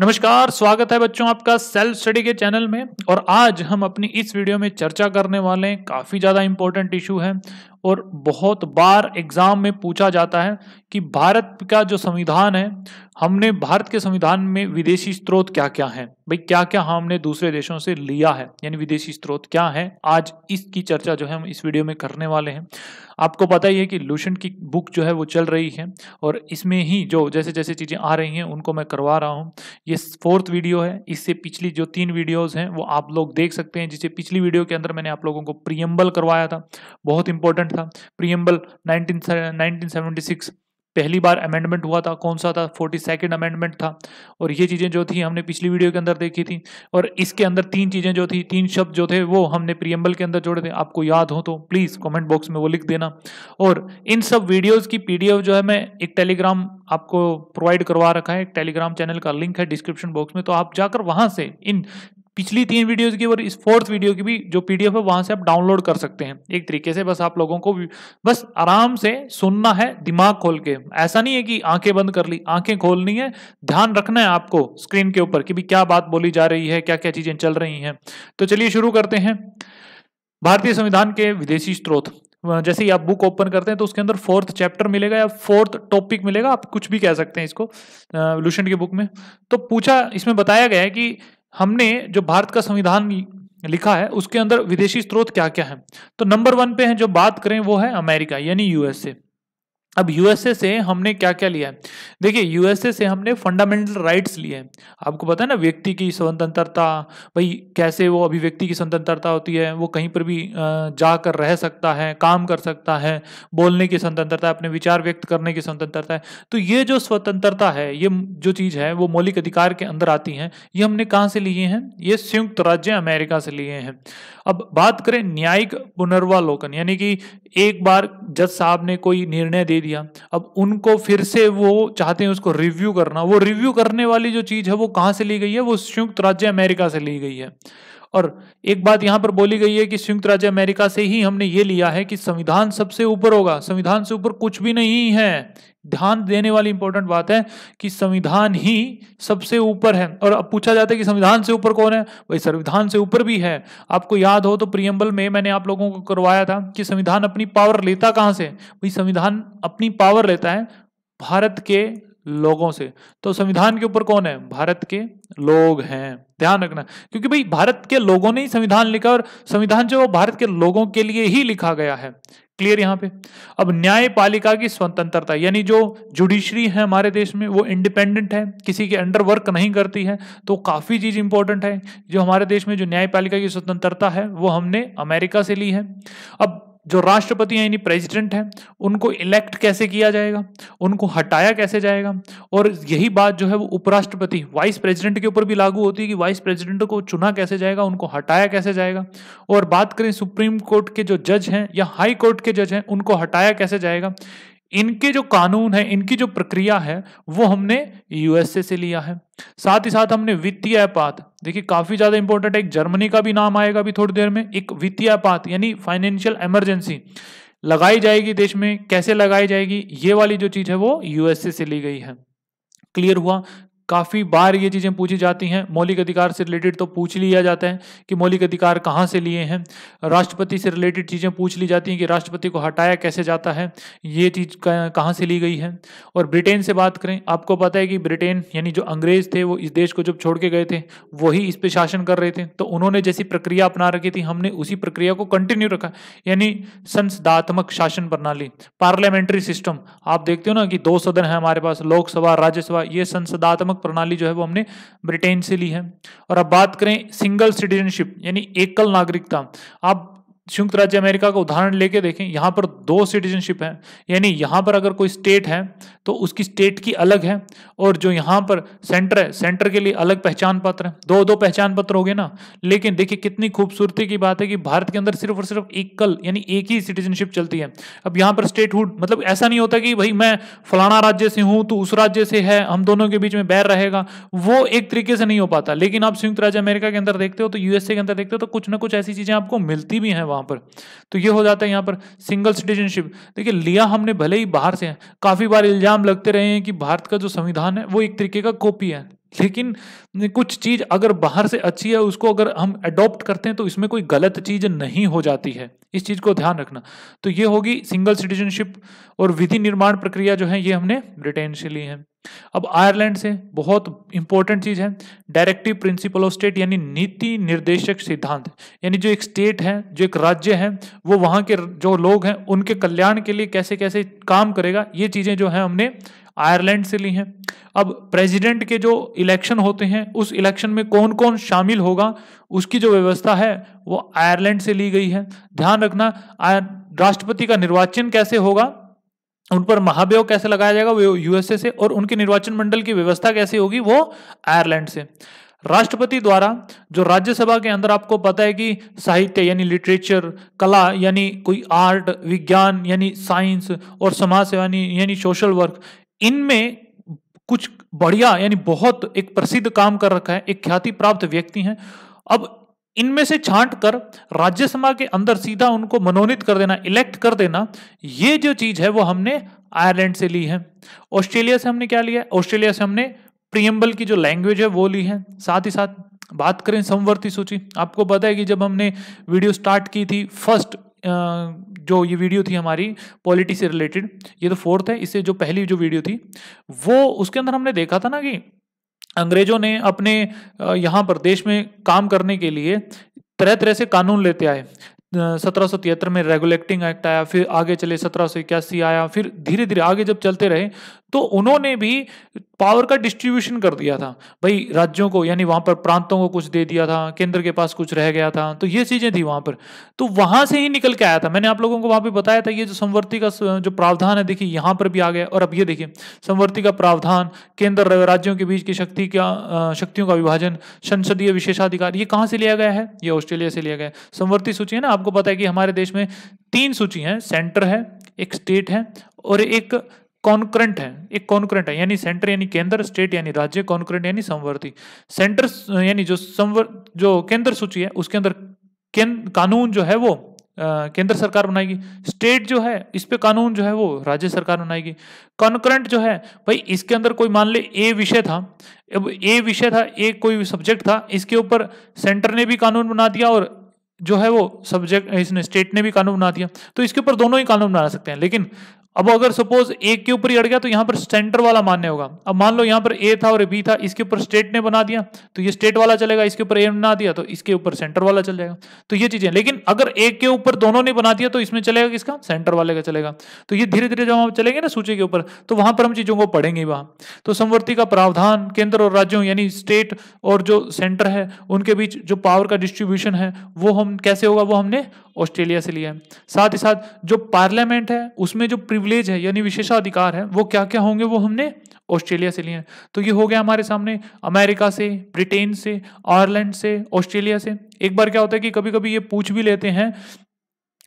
नमस्कार, स्वागत है बच्चों आपका सेल्फ स्टडी के चैनल में। और आज हम अपनी इस वीडियो में चर्चा करने वाले हैं, काफ़ी ज़्यादा इम्पोर्टेंट इशू है और बहुत बार एग्ज़ाम में पूछा जाता है कि भारत का जो संविधान है, हमने भारत के संविधान में विदेशी स्रोत क्या क्या हैं, भाई क्या क्या हमने दूसरे देशों से लिया है, यानी विदेशी स्रोत क्या है। आज इसकी चर्चा जो है हम इस वीडियो में करने वाले हैं। आपको पता ही है कि लूसेंट की बुक जो है वो चल रही है और इसमें ही जो जैसे जैसे चीज़ें आ रही हैं उनको मैं करवा रहा हूँ। ये 4th वीडियो है, इससे पिछली जो 3 वीडियोज़ हैं वो आप लोग देख सकते हैं, जिसे पिछली वीडियो के अंदर मैंने आप लोगों को प्रीएम्बल करवाया था, बहुत इंपॉर्टेंट था। प्रीएम्बल 1976 पहली बार अमेंडमेंट हुआ था, कौन सा था, 42nd अमेंडमेंट था। और ये चीज़ें जो थी हमने पिछली वीडियो के अंदर देखी थी और इसके अंदर 3 चीज़ें जो थी, 3 शब्द जो थे वो हमने प्रीएम्बल के अंदर जोड़े थे। आपको याद हो तो प्लीज़ कमेंट बॉक्स में वो लिख देना। और इन सब वीडियोज़ की PDF जो है मैं एक टेलीग्राम आपको प्रोवाइड करवा रखा है, एक टेलीग्राम चैनल का लिंक है डिस्क्रिप्शन बॉक्स में, तो आप जाकर वहाँ से इन पिछली 3 वीडियोज़ की और इस 4th वीडियो की भी जो PDF है वहाँ से आप डाउनलोड कर सकते हैं। एक तरीके से बस आप लोगों को बस आराम से सुनना है दिमाग खोल के, ऐसा नहीं है कि आंखें बंद कर ली, आंखें खोलनी है, ध्यान रखना है आपको स्क्रीन के ऊपर कि भी क्या बात बोली जा रही है, क्या क्या चीज़ें चल रही हैं। तो चलिए शुरू करते हैं। भारतीय संविधान के विदेशी स्रोत, जैसे ही आप बुक ओपन करते हैं तो उसके अंदर 4th चैप्टर मिलेगा या 4th टॉपिक मिलेगा, आप कुछ भी कह सकते हैं इसको लूसेंट की बुक में। तो पूछा, इसमें बताया गया है कि हमने जो भारत का संविधान लिखा है उसके अंदर विदेशी स्रोत क्या क्या हैं। तो नंबर 1 पे है जो बात करें वो है अमेरिका, यानी USA। अब USA से हमने क्या क्या लिया है, देखिए USA से हमने फंडामेंटल राइट्स लिए हैं। आपको पता है ना, व्यक्ति की स्वतंत्रता, भाई कैसे वो अभिव्यक्ति की स्वतंत्रता होती है, वो कहीं पर भी जाकर रह सकता है, काम कर सकता है, बोलने की स्वतंत्रता, अपने विचार व्यक्त करने की स्वतंत्रता है। तो ये जो स्वतंत्रता है, ये जो चीज़ है वो मौलिक अधिकार के अंदर आती है। ये हमने कहाँ से लिए हैं, ये संयुक्त राज्य अमेरिका से लिए हैं। अब बात करें न्यायिक पुनर्वालोकन, यानी कि एक बार जज साहब ने कोई निर्णय दिया, अब उनको फिर से वो चाहते हैं उसको रिव्यू करना, वो रिव्यू करने वाली जो चीज है वो कहां से ली गई है, वो संयुक्त राज्य अमेरिका से ली गई है। और एक बात यहां पर बोली गई है कि संयुक्त राज्य अमेरिका से ही हमने ये लिया है कि संविधान सबसे ऊपर होगा, संविधान से ऊपर कुछ भी नहीं है। ध्यान देने वाली इंपॉर्टेंट बात है कि संविधान ही सबसे ऊपर है। और अब पूछा जाता है कि संविधान से ऊपर कौन है, भाई संविधान से ऊपर भी है। आपको याद हो तो प्रीएम्बल में मैंने आप लोगों को करवाया था कि संविधान अपनी पावर लेता कहाँ से, भाई संविधान अपनी पावर लेता है भारत के लोगों से। तो संविधान के ऊपर कौन है, भारत के लोग हैं, ध्यान रखना, क्योंकि भाई भारत के लोगों ने ही संविधान लिखा और संविधान जो भारत के लोगों के लिए ही लिखा गया है। क्लियर यहाँ पे। अब न्यायपालिका की स्वतंत्रता, यानी जो जुडिशरी है हमारे देश में वो इंडिपेंडेंट है, किसी के अंडर वर्क नहीं करती है। तो काफ़ी चीज़ इंपॉर्टेंट है जो हमारे देश में जो न्यायपालिका की स्वतंत्रता है वो हमने अमेरिका से ली है। अब जो राष्ट्रपति हैं, यानी प्रेसिडेंट हैं, उनको इलेक्ट कैसे किया जाएगा, उनको हटाया कैसे जाएगा। और यही बात जो है वो उपराष्ट्रपति, वाइस प्रेसिडेंट के ऊपर भी लागू होती है कि वाइस प्रेसिडेंट को चुना कैसे जाएगा, उनको हटाया कैसे जाएगा। और बात करें सुप्रीम कोर्ट के जो जज हैं या हाई कोर्ट के जज हैं, उनको हटाया कैसे जाएगा। इनके जो कानून है, इनकी जो प्रक्रिया है वो हमने USA से लिया है। साथ ही साथ हमने वित्तीय आपात, देखिए काफ़ी ज़्यादा इंपॉर्टेंट है, एक जर्मनी का भी नाम आएगा अभी थोड़ी देर में। एक वित्तीय आपात यानी फाइनेंशियल इमरजेंसी लगाई जाएगी देश में, कैसे लगाई जाएगी, ये वाली जो चीज़ है वो USA से ली गई है। क्लियर हुआ। काफ़ी बार ये चीज़ें पूछी जाती हैं, मौलिक अधिकार से रिलेटेड तो पूछ लिया जाता है कि मौलिक अधिकार कहाँ से लिए हैं। राष्ट्रपति से रिलेटेड चीज़ें पूछ ली जाती हैं कि राष्ट्रपति को हटाया कैसे जाता है, ये चीज़ कहाँ से ली गई है। और ब्रिटेन से बात करें, आपको पता है कि ब्रिटेन यानी जो अंग्रेज़ थे वो इस देश को जब छोड़ के गए थे वही इस पर शासन कर रहे थे, तो उन्होंने जैसी प्रक्रिया अपना रखी थी हमने उसी प्रक्रिया को कंटिन्यू रखा, यानी संसदात्मक शासन प्रणाली, पार्लियामेंट्री सिस्टम। आप देखते हो ना कि 2 सदन है हमारे पास, लोकसभा, राज्यसभा, ये संसदात्मक प्रणाली जो है वो हमने ब्रिटेन से ली है। और अब बात करें सिंगल सिटीजनशिप यानी एकल नागरिकता। आप संयुक्त राज्य अमेरिका का उदाहरण लेके देखें, यहाँ पर 2 सिटीजनशिप हैं, यानी यहाँ पर अगर कोई स्टेट है तो उसकी स्टेट की अलग है, और जो यहाँ पर सेंटर है, सेंटर के लिए अलग पहचान पत्र है। 2-2 पहचान पत्र हो गए ना। लेकिन देखिए कितनी खूबसूरती की बात है कि भारत के अंदर सिर्फ और सिर्फ एकल यानी एक ही सिटीजनशिप चलती है। अब यहाँ पर स्टेटहुड मतलब ऐसा नहीं होता कि भाई मैं फलाना राज्य से हूँ तो उस राज्य से है, हम दोनों के बीच में बैर रहेगा, वो एक तरीके से नहीं हो पाता। लेकिन आप संयुक्त राज्य अमेरिका के अंदर देखते हो तो USA के अंदर देखते हो तो कुछ ना कुछ ऐसी चीज़ें आपको मिलती भी हैं वहां पर। तो ये हो जाता है यहाँ पर सिंगल सिटीजनशिप। देखिए लिया हमने भले ही बाहर से है, काफी बार इल्जाम लगते रहे हैं कि भारत का जो संविधान है वो एक तरीके का कॉपी है, लेकिन कुछ चीज़ अगर बाहर से अच्छी है उसको अगर हम अडॉप्ट करते हैं तो इसमें कोई गलत चीज़ नहीं हो जाती है, इस चीज़ को ध्यान रखना। तो ये होगी सिंगल सिटीजनशिप और विधि निर्माण प्रक्रिया जो है ये हमने ब्रिटेन से ली है। अब आयरलैंड से बहुत इंपॉर्टेंट चीज़ है डायरेक्टिव प्रिंसिपल ऑफ स्टेट यानी नीति निर्देशक सिद्धांत, यानी जो एक स्टेट है, जो एक राज्य है, वो वहाँ के जो लोग हैं उनके कल्याण के लिए कैसे कैसे काम करेगा, ये चीज़ें जो है हमने आयरलैंड से ली हैं। अब प्रेसिडेंट के जो इलेक्शन होते हैं उस इलेक्शन में कौन कौन शामिल होगा उसकी जो व्यवस्था है वो आयरलैंड से ली गई है। ध्यान रखना राष्ट्रपति का निर्वाचन कैसे होगा, उन पर महाभियोग कैसे लगाया जाएगा वो यूएसए से, और उनके निर्वाचन मंडल की व्यवस्था कैसे होगी वो आयरलैंड से। राष्ट्रपति द्वारा जो राज्यसभा के अंदर आपको पता है कि साहित्य यानी लिटरेचर, कला यानी कोई आर्ट, विज्ञान यानी साइंस और समाज सेवा यानी सोशल वर्क, इनमें कुछ बढ़िया यानी बहुत एक प्रसिद्ध काम कर रखा है, एक ख्याति प्राप्त व्यक्ति हैं। अब इनमें से छांट कर राज्यसभा के अंदर सीधा उनको मनोनीत कर देना, इलेक्ट कर देना, ये जो चीज है वो हमने आयरलैंड से ली है। ऑस्ट्रेलिया से हमने क्या लिया है, ऑस्ट्रेलिया से हमने प्रियम्बल की जो लैंग्वेज है वो ली है। साथ ही साथ बात करें समवर्ती सूची, आपको पता है कि जब हमने वीडियो स्टार्ट की थी फर्स्ट जो ये वीडियो थी हमारी पॉलिटी से रिलेटेड, ये तो फोर्थ है, इससे जो पहली जो वीडियो थी वो उसके अंदर हमने देखा था ना कि अंग्रेजों ने अपने यहाँ पर देश में काम करने के लिए तरह तरह से कानून लेते आए। 1773 में रेगुलेटिंग एक्ट आया, फिर आगे चले 1781 आया, फिर धीरे धीरे आगे जब चलते रहे तो उन्होंने भी पावर का डिस्ट्रीब्यूशन कर दिया था, भाई राज्यों को यानी वहाँ पर प्रांतों को कुछ दे दिया था, केंद्र के पास कुछ रह गया था, तो ये चीज़ें थी वहाँ पर, तो वहाँ से ही निकल के आया था। मैंने आप लोगों को वहाँ पे बताया था ये जो समवर्ती का जो प्रावधान है, देखिए यहाँ पर भी आ गया। और अब ये देखिए समवर्ती का प्रावधान, केंद्र राज्यों के बीच की शक्तियों का विभाजन, संसदीय विशेषाधिकार, ये कहाँ से लिया गया है, ये ऑस्ट्रेलिया से लिया गया है। समवर्ती सूची है ना, आपको पता है कि हमारे देश में तीन सूची हैं, सेंटर है, एक स्टेट है और एक कॉन्करेंट है। एक कॉन्करेंट है यानी सेंटर यानी केंद्र, स्टेट यानी राज्य, कॉन्करेंट यानी समवर्ती। सेंटर यानी जो केंद्र सूची है उसके अंदर कानून जो है वो केंद्र सरकार बनाएगी, स्टेट जो है इस पे कानून जो है वो राज्य सरकार बनाएगी। कॉन्करेंट जो है भाई इसके अंदर कोई मान ले ए विषय था, अब ए विषय था, ए कोई सब्जेक्ट था, इसके ऊपर सेंटर ने भी कानून बना दिया और जो है वो सब्जेक्ट इसने स्टेट ने भी कानून बना दिया, तो इसके ऊपर दोनों ही कानून बना सकते हैं। लेकिन अब अगर सपोज एक के ऊपर ही अड़ गया तो यहाँ पर सेंटर वाला मान्य होगा। अब मान लो यहाँ पर ए था और बी था, इसके ऊपर स्टेट ने बना दिया तो ये स्टेट वाला चलेगा, इसके ऊपर ए बना दिया तो इसके ऊपर सेंटर वाला चल जाएगा, तो ये चीजें। लेकिन अगर एक के ऊपर दोनों ने बना दिया तो इसमें चलेगा किसका, सेंटर वाले का चलेगा। तो ये धीरे धीरे जब हम चलेंगे ना सूची के ऊपर तो वहां पर हम चीजों को पढ़ेंगे वहाँ। तो समवर्ती का प्रावधान केंद्र और राज्यों यानी स्टेट और जो सेंटर है उनके बीच जो पावर का डिस्ट्रीब्यूशन है वो हम कैसे होगा वो हमने ऑस्ट्रेलिया से लिया है। साथ ही साथ जो पार्लियामेंट है उसमें जो प्रिविलेज है यानी विशेषाधिकार है वो क्या क्या होंगे वो हमने ऑस्ट्रेलिया से लिए हैं। तो ये हो गया हमारे सामने अमेरिका से, ब्रिटेन से, आयरलैंड से, ऑस्ट्रेलिया से। एक बार क्या होता है कि कभी कभी ये पूछ भी लेते हैं,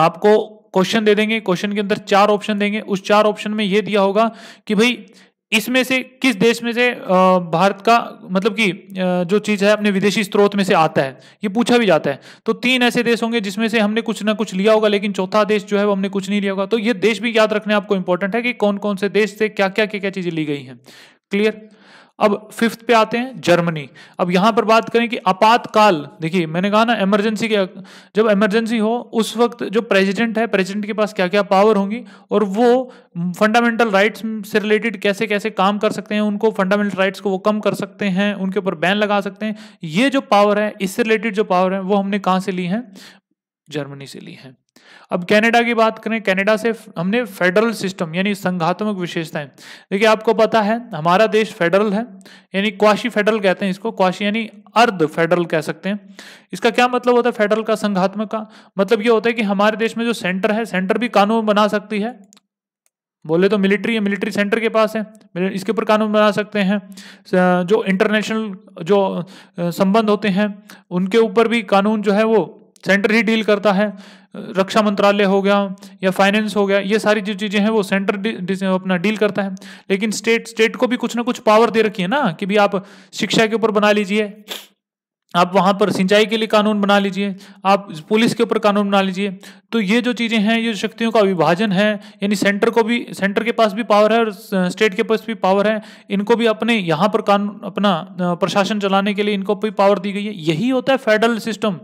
आपको क्वेश्चन दे देंगे, क्वेश्चन के अंदर चार ऑप्शन देंगे, उस चार ऑप्शन में ये दिया होगा कि भाई इसमें से किस देश में से भारत का मतलब कि जो चीज़ है अपने विदेशी स्रोत में से आता है, ये पूछा भी जाता है। तो तीन ऐसे देश होंगे जिसमें से हमने कुछ ना कुछ लिया होगा, लेकिन चौथा देश जो है वो हमने कुछ नहीं लिया होगा। तो ये देश भी याद रखने आपको इंपॉर्टेंट है कि कौन कौन से देश से क्या क्या क्या क्या चीज़ें ली गई हैं। क्लियर। अब फिफ्थ पे आते हैं जर्मनी। अब यहाँ पर बात करें कि आपातकाल, देखिए मैंने कहा ना इमरजेंसी के, जब इमरजेंसी हो उस वक्त जो प्रेसिडेंट है, प्रेसिडेंट के पास क्या क्या पावर होंगी और वो फंडामेंटल राइट्स से रिलेटेड कैसे कैसे काम कर सकते हैं, उनको फंडामेंटल राइट्स को वो कम कर सकते हैं, उनके ऊपर बैन लगा सकते हैं, ये जो पावर है इससे रिलेटेड जो पावर है वो हमने कहाँ से ली है, जर्मनी से ली है। अब कनाडा की बात करें, कनाडा से हमने फेडरल सिस्टम यानी संघात्मक विशेषताएं, देखिए आपको पता है हमारा देश फेडरल है यानी क्वाशी फेडरल कहते हैं इसको, क्वाशी यानी अर्ध फेडरल कह सकते हैं। इसका क्या मतलब होता है फेडरल का संघात्मक का मतलब ये होता है कि हमारे देश में जो सेंटर है, सेंटर भी कानून बना सकती है, बोले तो मिलिट्री है, मिलिट्री सेंटर के पास है, इसके ऊपर कानून बना सकते हैं। जो इंटरनेशनल जो संबंध होते हैं उनके ऊपर भी कानून जो है वो सेंटर ही डील करता है, रक्षा मंत्रालय हो गया या फाइनेंस हो गया, ये सारी जो चीज़ें हैं वो सेंटर अपना डील करता है। लेकिन स्टेट को भी कुछ ना कुछ पावर दे रखी है ना कि भी आप शिक्षा के ऊपर बना लीजिए, आप वहां पर सिंचाई के लिए कानून बना लीजिए, आप पुलिस के ऊपर कानून बना लीजिए। तो ये जो चीजें हैं, ये शक्तियों का विभाजन है, यानी सेंटर के पास भी पावर है और स्टेट के पास भी पावर है, इनको भी अपने यहाँ पर कानून, अपना प्रशासन चलाने के लिए इनको भी पावर दी गई है। यही होता है फेडरल सिस्टम,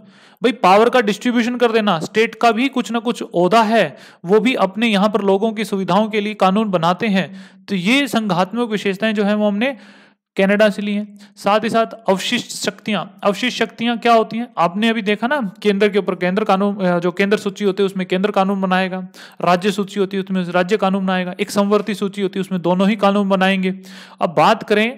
भाई पावर का डिस्ट्रीब्यूशन कर देना। स्टेट का भी कुछ ना कुछ ओहदा है, वो भी अपने यहाँ पर लोगों की सुविधाओं के लिए कानून बनाते हैं। तो ये संघात्मक विशेषताएं जो है वो हमने कनाडा से लिए। साथ ही साथ अवशिष्ट शक्तियां क्या होती हैं, आपने अभी देखा ना, केंद्र के ऊपर केंद्र कानून, जो केंद्र सूची होती है उसमें केंद्र कानून बनाएगा, राज्य सूची होती है उसमें राज्य कानून बनाएगा, एक समवर्ती सूची होती है उसमें दोनों ही कानून बनाएंगे। अब बात करें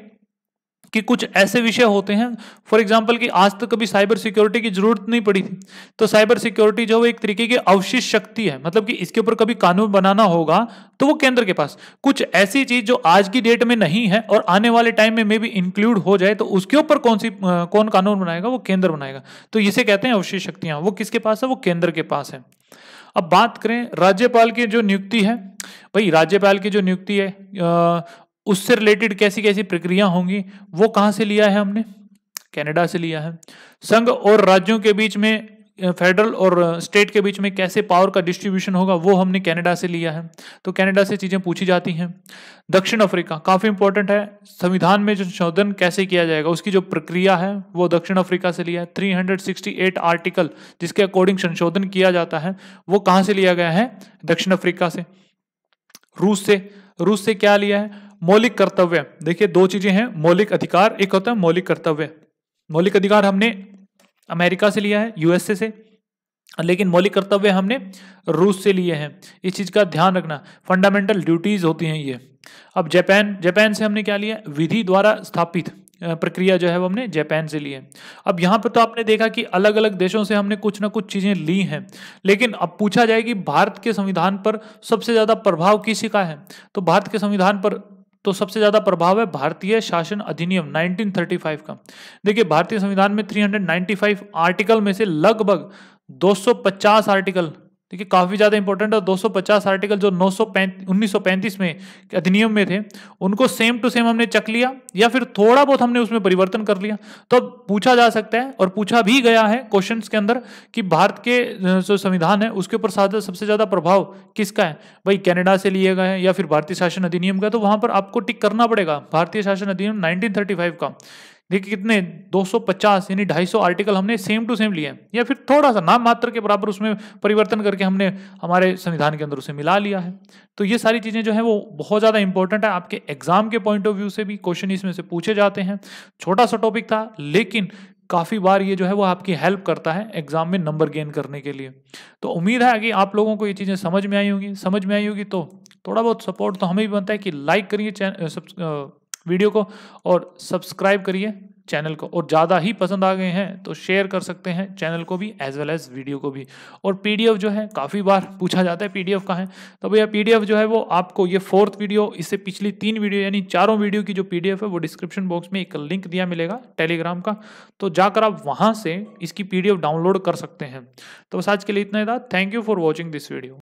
कि कुछ ऐसे विषय होते हैं, फॉर एग्जाम्पल कि आज तक कभी साइबर सिक्योरिटी की जरूरत नहीं पड़ी थी, तो साइबर सिक्योरिटी जो है एक तरीके की अवशिष्ट शक्ति है, मतलब कि इसके ऊपर कभी कानून बनाना होगा तो वो केंद्र के पास। कुछ ऐसी चीज जो आज की डेट में नहीं है और आने वाले टाइम में मे भी इंक्लूड हो जाए, तो उसके ऊपर कौन कानून बनाएगा, वो केंद्र बनाएगा। तो इसे कहते हैं अवशिष्ट शक्तियां। वो किसके पास है, वो केंद्र के पास है। अब बात करें राज्यपाल की जो नियुक्ति है, भाई राज्यपाल की जो नियुक्ति है उससे रिलेटेड कैसी कैसी प्रक्रिया होंगी, वो कहाँ से लिया है, हमने कनाडा से लिया है। संघ और राज्यों के बीच में, फेडरल और स्टेट के बीच में कैसे पावर का डिस्ट्रीब्यूशन होगा, वो हमने कनाडा से लिया है। तो कनाडा से चीज़ें पूछी जाती हैं। दक्षिण अफ्रीका काफ़ी इंपॉर्टेंट है, संविधान में जो संशोधन कैसे किया जाएगा उसकी जो प्रक्रिया है वो दक्षिण अफ्रीका से लिया है। 368 आर्टिकल जिसके अकॉर्डिंग संशोधन किया जाता है, वो कहाँ से लिया गया है, दक्षिण अफ्रीका से। रूस से क्या लिया है, मौलिक कर्तव्य। देखिए दो चीजें हैं, मौलिक अधिकार एक होता है मौलिक कर्तव्य। मौलिक अधिकार हमने अमेरिका से लिया है, यूएसए से, लेकिन मौलिक कर्तव्य हमने रूस से लिए हैं। इस चीज का ध्यान रखना, फंडामेंटल ड्यूटीज होती हैं ये। अब जापान से हमने क्या लिया, विधि द्वारा स्थापित प्रक्रिया जो है वो हमने जापान से ली है। अब यहाँ पर तो आपने देखा कि अलग अलग देशों से हमने कुछ ना कुछ चीज़ें ली हैं, लेकिन अब पूछा जाए कि भारत के संविधान पर सबसे ज़्यादा प्रभाव किसी का है, तो भारत के संविधान पर तो सबसे ज़्यादा प्रभाव है भारतीय शासन अधिनियम 1935 का। देखिए भारतीय संविधान में 395 आर्टिकल में से लगभग 250 आर्टिकल, देखिए काफ़ी ज़्यादा इंपॉर्टेंट है, 250 आर्टिकल जो 1935 में अधिनियम में थे, उनको सेम टू सेम हमने चक लिया या फिर थोड़ा बहुत हमने उसमें परिवर्तन कर लिया। तो अब पूछा जा सकता है और पूछा भी गया है क्वेश्चंस के अंदर कि भारत के जो संविधान है उसके ऊपर सबसे ज़्यादा प्रभाव किसका है, भाई कनाडा से लिए गए हैं या फिर भारतीय शासन अधिनियम का। तो वहाँ पर आपको टिक करना पड़ेगा भारतीय शासन अधिनियम 1935 का। देखिए कितने, 250 यानी 250 आर्टिकल हमने सेम टू सेम लिए हैं या फिर थोड़ा सा नाम मात्र के बराबर उसमें परिवर्तन करके हमने हमारे संविधान के अंदर उसे मिला लिया है। तो ये सारी चीज़ें जो है वो बहुत ज़्यादा इंपॉर्टेंट है, आपके एग्जाम के पॉइंट ऑफ व्यू से भी क्वेश्चन इसमें से पूछे जाते हैं। छोटा सा टॉपिक था, लेकिन काफ़ी बार ये जो है वो आपकी हेल्प करता है एग्जाम में नंबर गेन करने के लिए। तो उम्मीद है कि आप लोगों को ये चीज़ें समझ में आई होगी। तो थोड़ा बहुत सपोर्ट तो हमें भी बनता है कि लाइक करिए वीडियो को और सब्सक्राइब करिए चैनल को, और ज़्यादा ही पसंद आ गए हैं तो शेयर कर सकते हैं चैनल को भी एज वेल एज वीडियो को भी। और पीडीएफ जो है काफ़ी बार पूछा जाता है पीडीएफ कहाँ है, तो भैया पीडीएफ जो है वो आपको ये 4th वीडियो, इससे पिछली 3 वीडियो यानी 4 वीडियो की जो पीडीएफ है वो डिस्क्रिप्शन बॉक्स में एक लिंक दिया मिलेगा टेलीग्राम का, तो जाकर आप वहाँ से इसकी पीडीएफ डाउनलोड कर सकते हैं। तो बस आज के लिए इतना ही था। Thank you for watching this video.